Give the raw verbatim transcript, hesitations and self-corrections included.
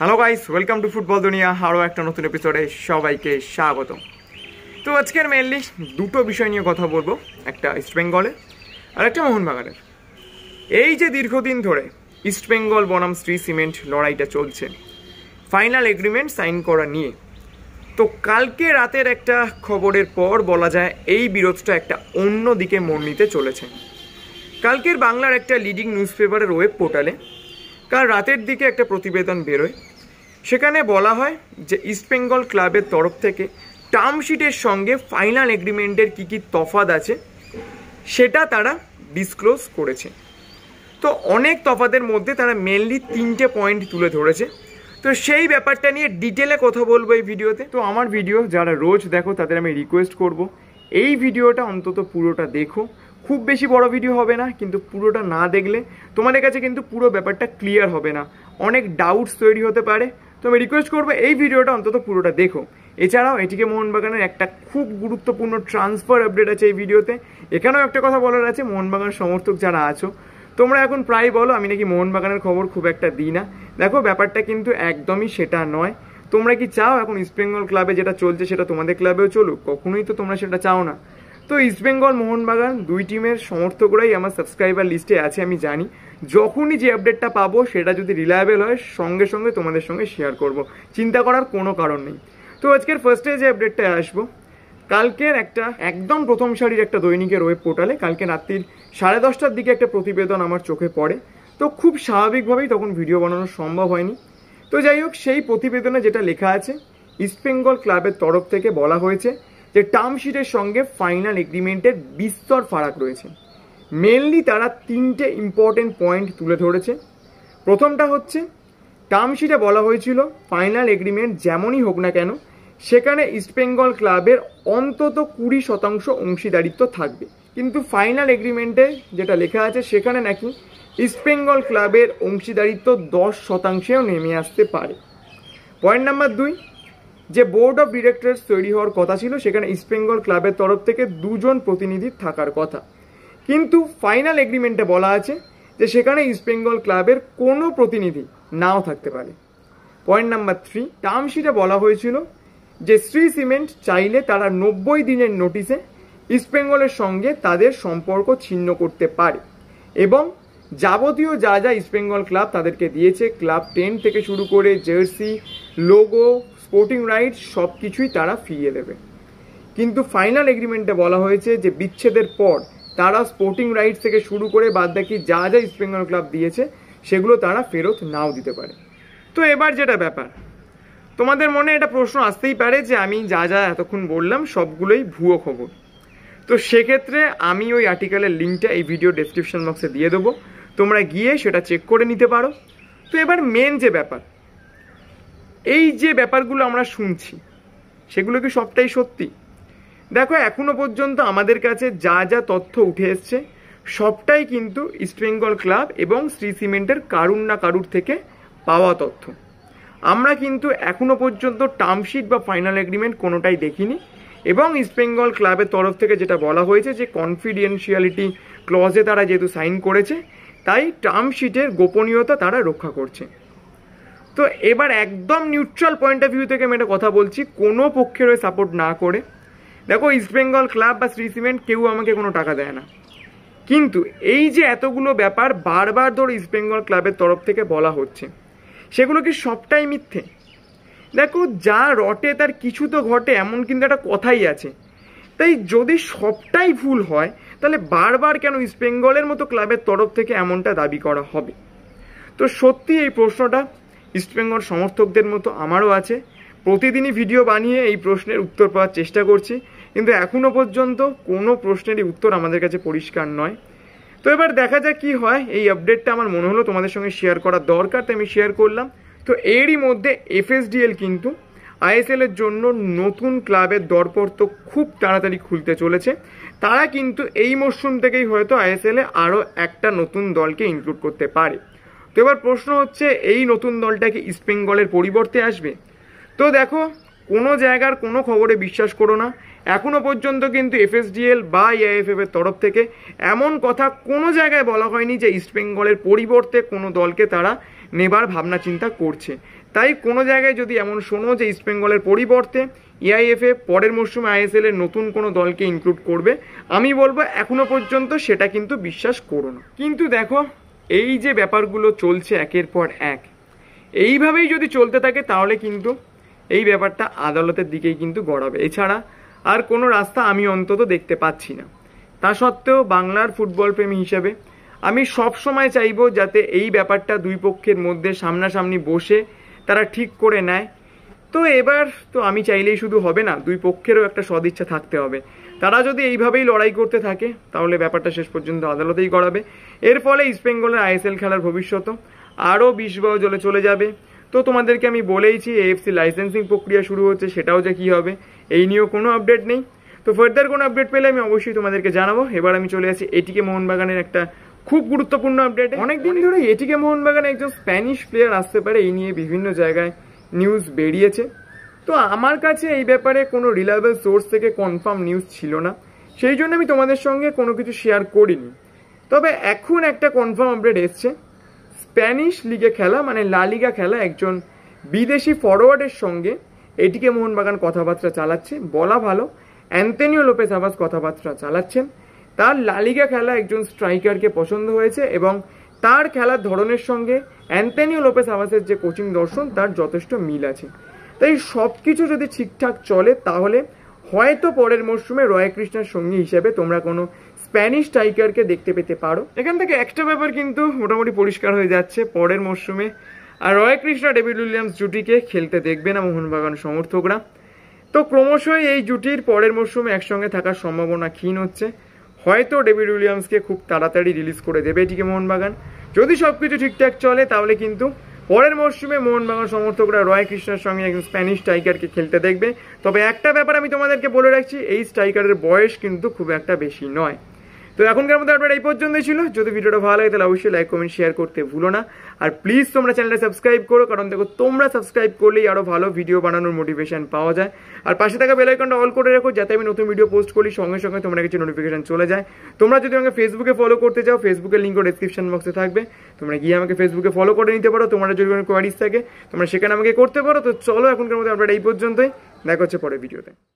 Hello guys welcome to football दुनिया आरो एक नतून एपिसोडे सबाइके स्वागतम। तो आजकेर मेनलि दुटो विषय निये कथा बोलबो, एकटा इस्ट बेंगलेर और एकटा मोहनबागानेर। एई जे दीर्घदिन धरे इस्ट बेंगल बनाम श्री सीमेंट लड़ाईटा चलछे फाइनल एग्रिमेंट साइन करा निये, तो कालके रातेर एकटा खबरेर पर बला जाय एई बिरोधटा एकटा अन्य दिके मोड़ निते चलेछे। कालकेर बांगलार एकटा लिडिंग निউজपेपारेर वेब पोर्टाले कल रातेर दिके एकटा प्रतिबेदन बेरोय, सेखाने बला हय जे इस्ट बेंगल क्लाबेर तरफ थेके टार्म शीटेर संगे फाइनल एग्रिमेंटेर की की तफात आछे सेटा तारा डिसक्लोज करेछे। तो अनेक तफातेर मध्य तारा मेनलि तीनटे पॉइंट तुले धरेछे, तो सेई ब्यापारटा निये डिटेले कथा बोलबो एई भिडियोते। तो आमार भिडियो जारा रोज देखो तादेर आमि रिक्वेस्ट करबो एई भिडियोटा अंतत पुरोटा देखो। खूब बेशी बड़ो भिडियो होबे ना, किन्तु पुरोटा ना देखले तुम्हारे काछे किन्तु पुरो ब्यापारटा क्लियर होबे ना, अनेक डाउट्स तैरि होते पारे। तो आमि रिक्वेस्ट करब एई भिडियोटा अंतत पुरोटा देखो। एछाड़ाओ एटिके मोहनबागानेर एकटा खूब गुरुत्वपूर्ण ट्रांसफार अपडेट आछे एई भिडियोते। एखानेओ एकटा कथा बलार आछे, मोहनबागान समर्थक जारा आछो तोमरा एखन प्राय बोलो आमि नाकि मोहनबागानेर खबर खूब एकटा दिई ना। देखो ब्यापारटा किन्तु एकदमই सेटा नয়। তোমরা কি চাও এখন ইস্ট বেঙ্গল ক্লাবে যেটা চলছে সেটা তোমাদের ক্লাবেও চলুক? কখনোই তো তোমরা সেটা চাও না। তো ইস্ট বেঙ্গল মোহনবাগান দুই টিমের সমর্থকরাই আমার সাবস্ক্রাইবার লিস্টে আছে, আমি জানি। যখনই যে আপডেটটা পাবো সেটা যদি রিলায়েবল হয় সঙ্গে সঙ্গে তোমাদের সঙ্গে শেয়ার করব, চিন্তা করার কোনো কারণ নেই। তো আজকের ফার্স্টে যে আপডেটটা আসবো, কালকের একটা একদম প্রথম সারির একটা দৈনিকের ওয়েব পোর্টালে কালকে রাত্রির সাড়ে দশটার দিকে একটা প্রতিবেদন আমার চোখে পড়ে। তো খুব স্বাভাবিকভাবেই তখন ভিডিও বানানো সম্ভব হয়নি। তো যাই হোক, সেই প্রতিবেদনে যেটা লেখা আছে ইস্ট বেঙ্গল ক্লাবের তরফ থেকে বলা হয়েছে যে টার্ম শিটের সঙ্গে ফাইনাল এগ্রিমেন্টের বিস্তর ফারাক রয়েছে। মেনলি তারা তিনটে ইম্পর্টেন্ট পয়েন্ট তুলে ধরেছে। প্রথমটা হচ্ছে টার্ম শিটে বলা হয়েছিল ফাইনাল এগ্রিমেন্ট যেমনই হোক না কেন সেখানে ইস্ট বেঙ্গল ক্লাবের অন্তত কুড়ি শতাংশ অংশীদারিত্ব থাকবে, কিন্তু ফাইনাল এগ্রিমেন্টে যেটা লেখা আছে সেখানে নাকি ইস্ট বেঙ্গল ক্লাবের অংশীদারিত্ব দশ শতাংশেও নেমে আসতে পারে। পয়েন্ট নাম্বার দুই, যে বোর্ড অফ ডিরেক্টরস তৈরি হওয়ার কথা ছিল সেখানে ইস্ট বেঙ্গল ক্লাবের তরফ থেকে দুজন প্রতিনিধি থাকার কথা, কিন্তু ফাইনাল এগ্রিমেন্টে বলা আছে যে সেখানে ইস্ট বেঙ্গল ক্লাবের কোনো প্রতিনিধি নাও থাকতে পারে। পয়েন্ট নাম্বার থ্রি, টার্ম শিটে বলা হয়েছিল যে শ্রী সিমেন্ট চাইলে তারা নব্বই দিনের নোটিশে ইস্ট বেঙ্গলের সঙ্গে তাদের সম্পর্ক ছিন্ন করতে পারে এবং যাবতীয় যা যা ইস্ট বেঙ্গল ক্লাব তাদেরকে দিয়েছে ক্লাব টেন্ট থেকে শুরু করে জার্সি, লোগো, স্পোর্টিং রাইট সব কিছুই তারা ফিরিয়ে দেবে। কিন্তু ফাইনাল এগ্রিমেন্টে বলা হয়েছে যে বিচ্ছেদের পর তারা স্পোর্টিং রাইট থেকে শুরু করে বাদবাকি যা যা ইস্ট বেঙ্গল ক্লাব দিয়েছে সেগুলো তারা ফেরত নাও দিতে পারে। তো এবার যেটা ব্যাপার, তোমাদের মনে এটা প্রশ্ন আসতেই পারে যে আমি যা যা এতক্ষণ বললাম সবগুলোই ভুয়ো খবর। তো সেক্ষেত্রে আমি ওই আর্টিকেলের লিঙ্কটা এই ভিডিও ডেসক্রিপশন বক্সে দিয়ে দেবো, তোমরা গিয়ে সেটা চেক করে নিতে পারো। তো এবার মেন যে ব্যাপার, এই যে ব্যাপারগুলো আমরা শুনছি সেগুলো কি সবটাই সত্যি? দেখো এখনও পর্যন্ত আমাদের কাছে যা যা তথ্য উঠে এসছে সবটাই কিন্তু ইস্টবেঙ্গল ক্লাব এবং শ্রী সিমেন্টের কারুর না কারুর থেকে পাওয়া তথ্য। আমরা কিন্তু এখনও পর্যন্ত টার্মশিট বা ফাইনাল এগ্রিমেন্ট কোনোটাই দেখিনি এবং ইস্টবেঙ্গল ক্লাবের তরফ থেকে যেটা বলা হয়েছে যে কনফিডেন্সিয়ালিটি ক্লজে তারা যেহেতু সাইন করেছে তাই টার্মশিটের গোপনীয়তা তারা রক্ষা করছে। তো এবার একদম নিউট্রাল পয়েন্ট অফ ভিউ থেকে আমি একটা কথা বলছি কোনো পক্ষের সাপোর্ট না করে। দেখো ইস্টবেঙ্গল ক্লাব বা শ্রী সিমেন্ট কেউ আমাকে কোনো টাকা দেয় না, কিন্তু এই যে এতগুলো ব্যাপার বারবার ধরে ইস্টবেঙ্গল ক্লাবের তরফ থেকে বলা হচ্ছে সেগুলো কি সবটাই মিথ্যে? দেখো যা রটে তার কিছু তো ঘটে, এমন কিন্তু একটা কথাই আছে। তাই যদি সবটাই ভুল হয় তাহলে বারবার কেন ইস্ট বেঙ্গলের মতো ক্লাবের তরফ থেকে এমনটা দাবি করা হবে? তো সত্যি এই প্রশ্নটা ইস্ট বেঙ্গল সমর্থকদের মতো আমারও আছে, প্রতিদিনই ভিডিও বানিয়ে এই প্রশ্নের উত্তর পাওয়ার চেষ্টা করছি, কিন্তু এখনও পর্যন্ত কোনো প্রশ্নেরই উত্তর আমাদের কাছে পরিষ্কার নয়। তো এবার দেখা যাক কী হয়। এই আপডেটটা আমার মনে হলো তোমাদের সঙ্গে শেয়ার করা দরকার, তাই আমি শেয়ার করলাম। তো এরই মধ্যে এফএসডিএল কিন্তু আইএসএল এর জন্য নতুন ক্লাবের দরপত্র খুব তাড়াতাড়ি খুলতে চলেছে। তারা কিন্তু এই মরশুম থেকেই হয়তো আইএসএল এ আরও একটা নতুন দলকে ইনক্লুড করতে পারে। তো এবার প্রশ্ন হচ্ছে এই নতুন দলটা কি ইস্ট বেঙ্গলের পরিবর্তে আসবে? তো দেখো কোনো জায়গার কোনো খবরে বিশ্বাস করো না, এখনও পর্যন্ত কিন্তু এফএসডিএল বা আইএফএফ এর তরফ থেকে এমন কথা কোনো জায়গায় বলা হয়নি যে ইস্ট বেঙ্গলের পরিবর্তে কোনো দলকে তারা নেবার ভাবনা চিন্তা করছে। তাই কোনো জায়গায় যদি এমন শোনো যে ইস্ট বেঙ্গলের পরিবর্তে আইএফএফ পরের মৌসুমে আইএসএল এর নতুন কোনো দলকে ইনক্লুড করবে, আমি বলবো এখনো পর্যন্ত সেটা কিন্তু বিশ্বাস করো না। কিন্তু দেখো এই যে ব্যাপারগুলো চলছে একের পর এক, এইভাবেই যদি চলতে থাকে তাহলে কিন্তু এই ব্যাপারটা আদালতের দিকেই কিন্তু গড়াবে, এছাড়া আর কোনো রাস্তা আমি অন্তত দেখতে পাচ্ছি না। তা সত্ত্বেও বাংলার ফুটবল প্রেমী হিসেবে আমি সবসময় চাইবো যাতে এই ব্যাপারটা দুই পক্ষের মধ্যে সামনাসামনি বসে তারা ঠিক করে নেয়। তো এবার তো আমি চাইলেই শুধু হবে না, দুই পক্ষেরও একটা সদিচ্ছা থাকতে হবে। তারা যদি এইভাবেই লড়াই করতে থাকে তাহলে ব্যাপারটা শেষ পর্যন্ত আদালতেই গড়াবে। এর ফলে ইস্টবেঙ্গলের আইএসএল খেলার ভবিষ্যৎও আরও বিষ বহ জলে চলে যাবে। তো তোমাদেরকে আমি বলেইছি এএফসি লাইসেন্সিং প্রক্রিয়া শুরু হচ্ছে, সেটাও যে কী হবে এই নিয়েও কোনো আপডেট নেই। তো ফার্দার কোনো আপডেট পেলে আমি অবশ্যই তোমাদেরকে জানাবো। এবার আমি চলে আসি এটিকে মোহনবাগানের একটা খুব গুরুত্বপূর্ণ আপডেট। অনেকদিন ধরে এটিকে মোহনবাগানে একজন স্প্যানিশ প্লেয়ার আসতে পারে এই নিয়ে বিভিন্ন জায়গায় নিউজ বেরিয়েছে। তো আমার কাছে এই ব্যাপারে কোনো রিলায়েবল সোর্স থেকে কনফার্ম নিউজ ছিল না, সেই জন্য আমি তোমাদের সঙ্গে কোনো কিছু শেয়ার করিনি। তবে এখন একটা কনফার্ম আপডেট এসছে, স্প্যানিশ লিগে খেলা মানে লা লিগা খেলা একজন বিদেশি ফরওয়ার্ডের সঙ্গে এটিকে মোহনবাগান কথাবার্তা চালাচ্ছে। বলা ভালো, অ্যান্টনিও লোপেজ হাবাস কথাবার্তা চালাচ্ছেন। তার লা লিগা খেলা একজন স্ট্রাইকারকে পছন্দ হয়েছে এবং তার খেলার ধরনের সঙ্গে অ্যান্টনিও লোপেজ হাবাসের যে কোচিং দর্শন তার যথেষ্ট মিল আছে। তাই সব কিছু যদি ঠিকঠাক চলে তাহলে হয়তো পরের মরশুমে রয় কৃষ্ণার সঙ্গী হিসেবে তোমরা কোনো স্প্যানিশ স্ট্রাইকারকে দেখতে পেতে পারো। এখান থেকে একটা ব্যাপার কিন্তু মোটামুটি পরিষ্কার হয়ে যাচ্ছে, পরের মরশুমে আর রয় কৃষ্ণা ডেভিড উইলিয়ামস জুটিকে খেলতে দেখবে না মোহনবাগান সমর্থকরা। তো ক্রমশই এই জুটির পরের মরশুমে একসঙ্গে থাকার সম্ভাবনা ক্ষীণ হচ্ছে। হয়তো ডেভিড উইলিয়ামসকে খুব তাড়াতাড়ি রিলিজ করে দেবে এটিকে মোহনবাগান। যদি সব কিছু ঠিকঠাক চলে তাহলে কিন্তু পরের মরশুমে মোহনবাগান সমর্থকরা রয় কৃষ্ণার সঙ্গে একজন স্প্যানিশ স্ট্রাইকারকে খেলতে দেখবে। তবে একটা ব্যাপার আমি তোমাদেরকে বলে রাখছি, এই স্ট্রাইকারের বয়স কিন্তু খুব একটা বেশি নয়। তো এখনকার মধ্যে আপনার এই পর্যন্তই ছিল। যদি ভিডিওটা ভালো লাগে তাহলে অবশ্যই লাইক কমেন্ট শেয়ার করতে ভুলো না। আর প্লিজ তোমরা চ্যানেলটা সাবস্ক্রাইব করো, কারণ দেখো তোমরা সাবস্ক্রাইব করলেই আরও ভালো ভিডিও বানানোর মোটিভেশন পাওয়া যায়। আর পাশে থাকা বেল আইকনটা অল করে রাখো যাতে আমি নতুন ভিডিও পোস্ট করি সঙ্গে সঙ্গে তোমরা কিছু নোটিফিকেশন চলে যায়। তোমরা যদি আমাকে ফেসবুকে ফলো করতে চাও ফেসবুকের লিঙ্কও ডিসক্রিপশন বক্সে থাকবে, তোমরা গিয়ে আমাকে ফেসবুকে ফলো করে নিতে পারো। তোমরা যদি কোনো কোয়ারিজ থাকে তোমরা সেখানে আমাকে করতে পারো। তো চলো এখনকার মধ্যে আপনার এই পর্যন্তই, দেখা হচ্ছে পরের ভিডিওতে।